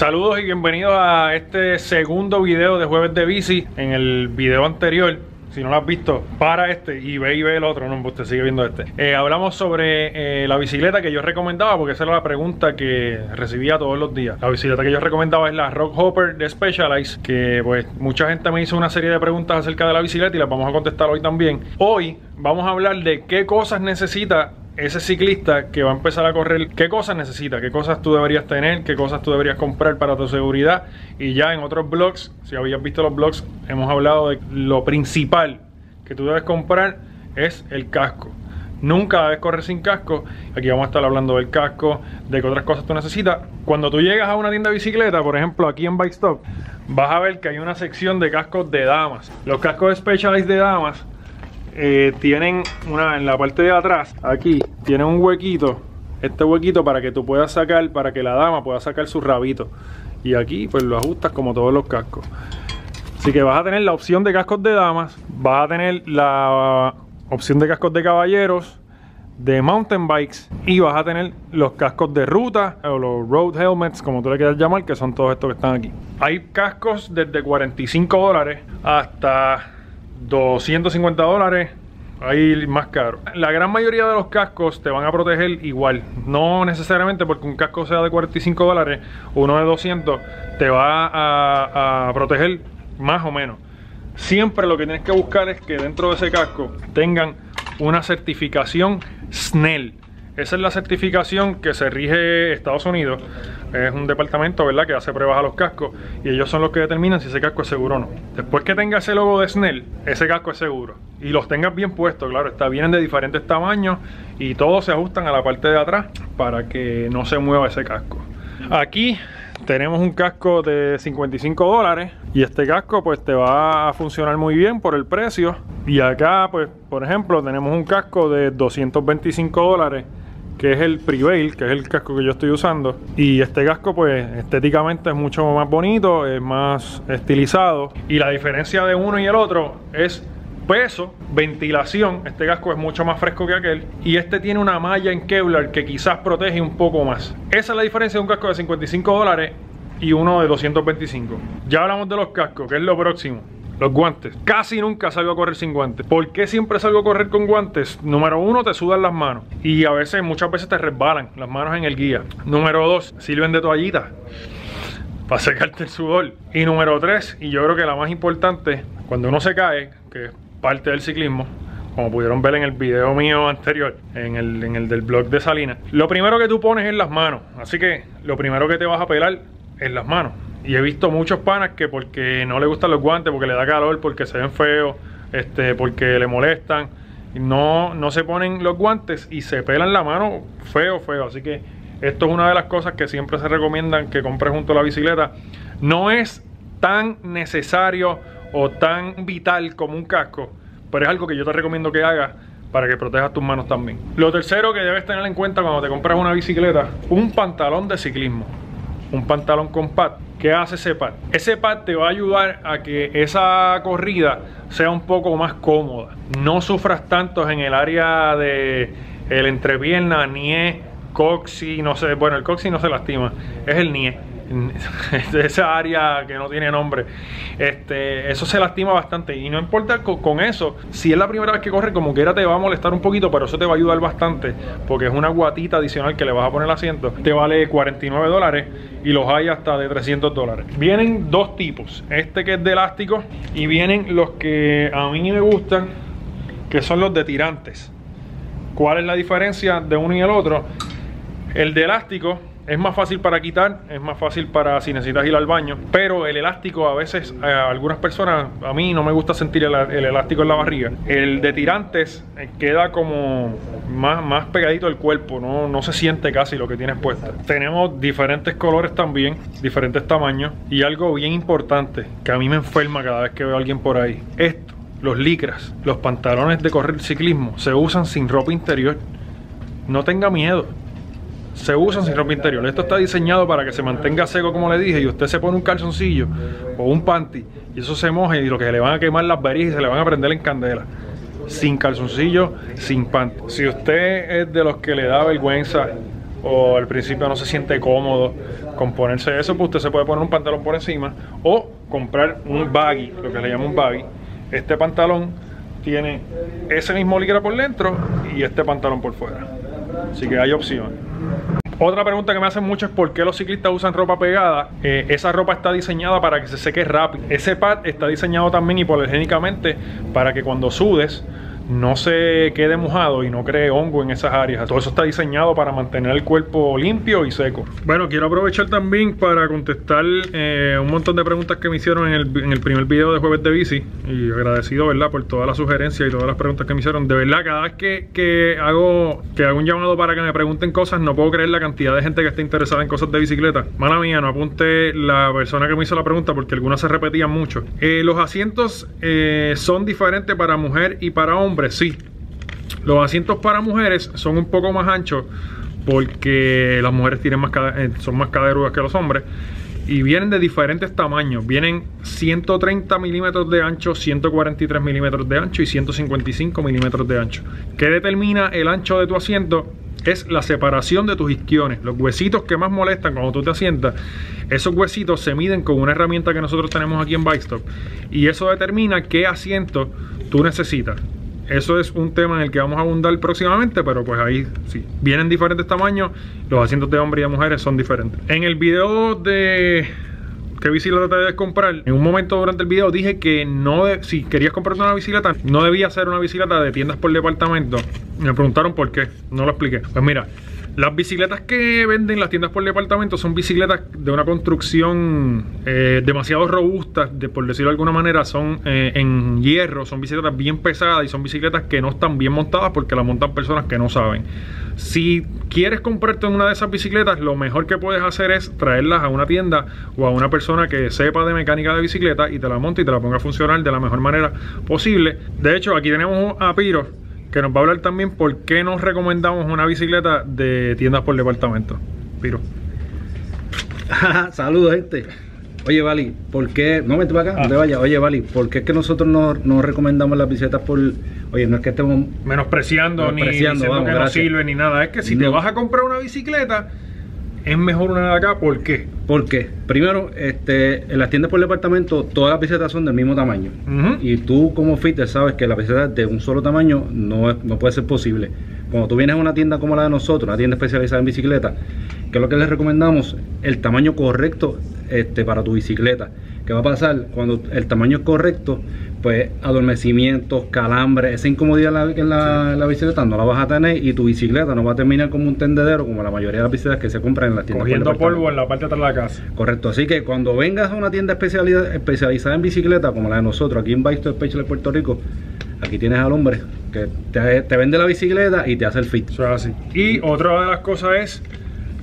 Saludos y bienvenidos a este segundo video de Jueves de Bici. En el video anterior, si no lo has visto, para este y ve el otro, no, usted sigue viendo este. Hablamos sobre la bicicleta que yo recomendaba, porque esa era la pregunta que recibía todos los días. La bicicleta que yo recomendaba es la Rockhopper de Specialized, que pues mucha gente me hizo una serie de preguntas acerca de la bicicleta y las vamos a contestar hoy también. Hoy vamos a hablar de qué cosas necesita ese ciclista que va a empezar a correr, qué cosas necesita, qué cosas tú deberías tener, qué cosas tú deberías comprar para tu seguridad. Y ya en otros blogs, si habías visto los blogs, hemos hablado de lo principal que tú debes comprar es el casco. Nunca debes correr sin casco. Aquí vamos a estar hablando del casco, de qué otras cosas tú necesitas. Cuando tú llegas a una tienda de bicicleta, por ejemplo aquí en Bike Stop, vas a ver que hay una sección de cascos de damas. Los cascos Specialized de damas tienen una, en la parte de atrás, aquí, tienen un huequito, este huequito para que tú puedas sacar, para que la dama pueda sacar su rabito. Y aquí pues lo ajustas como todos los cascos. Así que vas a tener la opción de cascos de damas, vas a tener la opción de cascos de caballeros, de mountain bikes, y vas a tener los cascos de ruta o los road helmets, como tú le quieras llamar, que son todos estos que están aquí. Hay cascos desde $45 hasta $250, ahí más caro. La gran mayoría de los cascos te van a proteger igual. No necesariamente porque un casco sea de $45, uno de 200 te va a proteger más o menos. Siempre lo que tienes que buscar es que dentro de ese casco tengan una certificación Snell. Esa es la certificación que se rige Estados Unidos. Es un departamento, ¿verdad?, que hace pruebas a los cascos y ellos son los que determinan si ese casco es seguro o no. Después que tenga ese logo de Snell, ese casco es seguro. Y los tengas bien puestos, claro, vienen de diferentes tamaños y todos se ajustan a la parte de atrás para que no se mueva ese casco. Aquí tenemos un casco de $55 y este casco pues te va a funcionar muy bien por el precio. Y acá pues, por ejemplo, tenemos un casco de $225 que es el Prevail, que es el casco que yo estoy usando. Y este casco pues estéticamente es mucho más bonito, es más estilizado. Y la diferencia de uno y el otro es peso, ventilación. Este casco es mucho más fresco que aquel. Y este tiene una malla en Kevlar que quizás protege un poco más. Esa es la diferencia de un casco de $55 y uno de 225. Ya hablamos de los cascos, que es lo próximo. Los guantes. Casi nunca salgo a correr sin guantes. ¿Por qué siempre salgo a correr con guantes? Número uno, te sudan las manos. Y a veces, muchas veces te resbalan las manos en el guía. Número dos, sirven de toallita para secarte el sudor. Y número tres, y yo creo que la más importante, cuando uno se cae, que es parte del ciclismo, como pudieron ver en el video mío anterior, en el del blog de Salinas, lo primero que tú pones es las manos. Así que lo primero que te vas a pelar es las manos. Y he visto muchos panas que porque no le gustan los guantes, porque le da calor, porque se ven feos, porque le molestan, no se ponen los guantes y se pelan la mano feo. Así que esto es una de las cosas que siempre se recomiendan que compres junto a la bicicleta. No es tan necesario o tan vital como un casco, pero es algo que yo te recomiendo que hagas para que protejas tus manos también. Lo tercero que debes tener en cuenta cuando te compras una bicicleta, un pantalón de ciclismo. Un pantalón con pad. ¿Qué hace ese pad? Ese pad te va a ayudar a que esa corrida sea un poco más cómoda. No sufras tanto en el área de el entrepierna, nie, coxis, no sé. Bueno, el coxis no se lastima, es el nie. Esa área que no tiene nombre, eso se lastima bastante. Y no importa con eso, si es la primera vez que corre, como quiera te va a molestar un poquito, pero eso te va a ayudar bastante, porque es una guatita adicional que le vas a poner al asiento. Te vale $49 y los hay hasta de $300. Vienen dos tipos, este que es de elástico, y vienen los que a mí me gustan, que son los de tirantes. ¿Cuál es la diferencia de uno y el otro? El de elástico es más fácil para quitar, es más fácil para si necesitas ir al baño. Pero el elástico a veces, a algunas personas, a mí no me gusta sentir el elástico en la barriga. El de tirantes queda como más pegadito al cuerpo, no se siente casi lo que tienes puesto. Tenemos diferentes colores también, diferentes tamaños. Y algo bien importante, que a mí me enferma cada vez que veo a alguien por ahí. Esto, los licras, los pantalones de correr ciclismo, se usan sin ropa interior. No tenga miedo. Se usan sin ropa interior. Esto está diseñado para que se mantenga seco, como le dije, y usted se pone un calzoncillo o un panty y eso se moja y lo que se le van a quemar las varillas y se le van a prender en candela. Sin calzoncillo, sin panty. Si usted es de los que le da vergüenza o al principio no se siente cómodo con ponerse eso, pues usted se puede poner un pantalón por encima o comprar un baggy, lo que le llaman un baggy. Este pantalón tiene ese mismo licra por dentro y este pantalón por fuera, así que hay opciones. Otra pregunta que me hacen mucho es por qué los ciclistas usan ropa pegada. Esa ropa está diseñada para que se seque rápido. Ese pad está diseñado también hipoalergénicamente para que cuando sudes no se quede mojado y no cree hongo en esas áreas. Todo eso está diseñado para mantener el cuerpo limpio y seco. Bueno, quiero aprovechar también para contestar un montón de preguntas que me hicieron en el primer video de Jueves de Bici, y agradecido, ¿verdad?, por todas las sugerencias y todas las preguntas que me hicieron. De verdad, cada vez que hago un llamado para que me pregunten cosas, no puedo creer la cantidad de gente que está interesada en cosas de bicicleta. Mala mía, no apunté la persona que me hizo la pregunta porque algunas se repetían mucho. Los asientos son diferentes para mujer y para hombre. Sí, los asientos para mujeres son un poco más anchos porque las mujeres tienen son más caderudas que los hombres, y vienen de diferentes tamaños. Vienen 130 milímetros de ancho, 143 milímetros de ancho y 155 milímetros de ancho. ¿Qué determina el ancho de tu asiento? Es la separación de tus isquiones, los huesitos que más molestan cuando tú te asientas. Esos huesitos se miden con una herramienta que nosotros tenemos aquí en Bike Stop, y eso determina qué asiento tú necesitas. Eso es un tema en el que vamos a abundar próximamente, pero pues ahí sí. Vienen diferentes tamaños, los asientos de hombres y de mujeres son diferentes. En el video de qué bicicleta debes comprar, en un momento durante el video dije que si querías comprarte una bicicleta, no debía ser una bicicleta de tiendas por departamento. Me preguntaron por qué, no lo expliqué. Pues mira, las bicicletas que venden las tiendas por departamento son bicicletas de una construcción demasiado robusta, por decirlo de alguna manera. Son en hierro, son bicicletas bien pesadas y son bicicletas que no están bien montadas porque las montan personas que no saben. Si quieres comprarte una de esas bicicletas, lo mejor que puedes hacer es traerlas a una tienda o a una persona que sepa de mecánica de bicicleta y te la monte y te la ponga a funcionar de la mejor manera posible. De hecho, aquí tenemos a Pyro, que nos va a hablar también por qué nos recomendamos una bicicleta de tiendas por departamento. Piro. Saludos, gente. Oye, Vali, ¿por qué? No, vente para acá, no te vayas. Oye, Vali, ¿por qué es que nosotros no recomendamos las bicicletas por... Oye, no es que estemos menospreciando ni diciendo que no sirve ni nada. Es que si te vas a comprar una bicicleta, es mejor una de acá. ¿Por qué? Porque primero, en las tiendas por departamento todas las bicicletas son del mismo tamaño. Y tú como fitter sabes que la bicicleta de un solo tamaño no puede ser posible. Cuando tú vienes a una tienda como la de nosotros, una tienda especializada en bicicleta, que es lo que les recomendamos, el tamaño correcto para tu bicicleta. ¿Qué va a pasar cuando el tamaño es correcto? Pues adormecimientos, calambres, esa incomodidad en la bicicleta no la vas a tener, y tu bicicleta no va a terminar como un tendedero, como la mayoría de las bicicletas que se compran en las tiendas. Cogiendo polvo en la parte de atrás de la casa. Correcto, así que cuando vengas a una tienda especializada en bicicleta, como la de nosotros, aquí en Bike Stop Specialized Puerto Rico, aquí tienes al hombre que te vende la bicicleta y te hace el fit. Eso es así. Y otra de las cosas es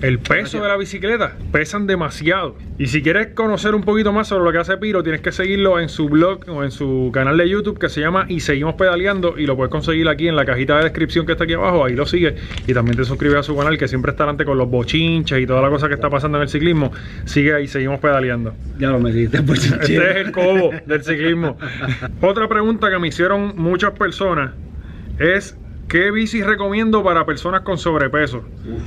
el peso de la bicicleta. Pesan demasiado. Y si quieres conocer un poquito más sobre lo que hace Pyro, tienes que seguirlo en su blog o en su canal de YouTube, que se llama Y Seguimos Pedaleando, y lo puedes conseguir aquí en la cajita de descripción que está aquí abajo. Ahí lo sigues, y también te suscribes a su canal, que siempre está delante con los bochinches y toda la cosa que está pasando en el ciclismo. Sigue ahí, Seguimos Pedaleando. Ya lo metiste, bochinches. Este es el cobo del ciclismo. Otra pregunta que me hicieron muchas personas es: ¿qué bici recomiendo para personas con sobrepeso?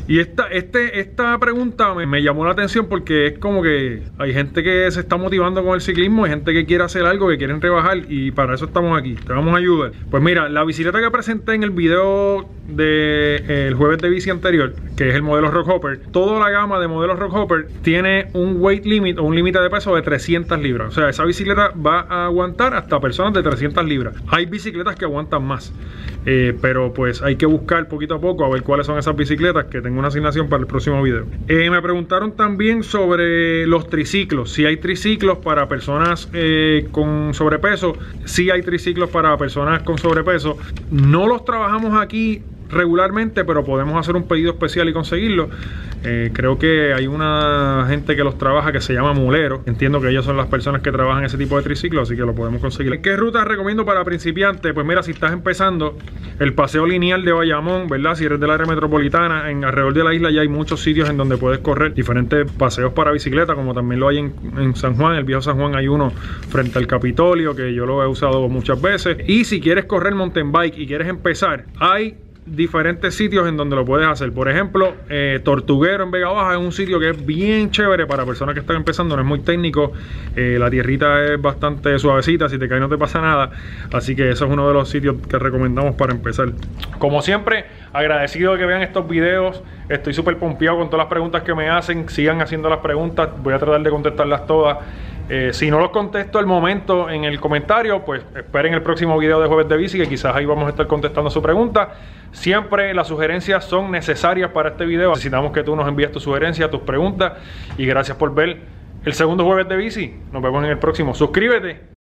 Y esta pregunta me llamó la atención porque es como que hay gente que se está motivando con el ciclismo, hay gente que quiere hacer algo, que quieren rebajar, y para eso estamos aquí, te vamos a ayudar. Pues mira, la bicicleta que presenté en el video del Jueves de Bici anterior, que es el modelo Rockhopper, toda la gama de modelos Rockhopper tiene un weight limit o un límite de peso de 300 libras. O sea, esa bicicleta va a aguantar hasta personas de 300 libras. Hay bicicletas que aguantan más, pero pues hay que buscar poquito a poco a ver cuáles son esas bicicletas, que tengo una asignación para el próximo video. Me preguntaron también sobre los triciclos, si hay triciclos para personas con sobrepeso. Si hay triciclos para personas con sobrepeso, no los trabajamos aquí regularmente, pero podemos hacer un pedido especial y conseguirlo. Creo que hay una gente que los trabaja que se llama Mulero. Entiendo que ellos son las personas que trabajan ese tipo de triciclos, así que lo podemos conseguir. ¿Qué ruta recomiendo para principiantes? Pues mira, si estás empezando, el paseo lineal de Bayamón, ¿verdad? Si eres del área metropolitana, alrededor de la isla ya hay muchos sitios en donde puedes correr diferentes paseos para bicicleta, como también lo hay en San Juan. El viejo San Juan hay uno frente al Capitolio, que yo lo he usado muchas veces. Y si quieres correr mountain bike y quieres empezar, hay diferentes sitios en donde lo puedes hacer. Por ejemplo, Tortuguero en Vega Baja es un sitio que es bien chévere para personas que están empezando, no es muy técnico, la tierrita es bastante suavecita, si te caes no te pasa nada, así que eso es uno de los sitios que recomendamos para empezar. Como siempre, agradecido de que vean estos videos, estoy súper pompeado con todas las preguntas que me hacen, sigan haciendo las preguntas, voy a tratar de contestarlas todas. Si no los contesto al momento en el comentario, pues esperen el próximo video de Jueves de Bici, que quizás ahí vamos a estar contestando su pregunta. Siempre las sugerencias son necesarias para este video. Necesitamos que tú nos envíes tus sugerencias, tus preguntas. Y gracias por ver el segundo Jueves de Bici. Nos vemos en el próximo. Suscríbete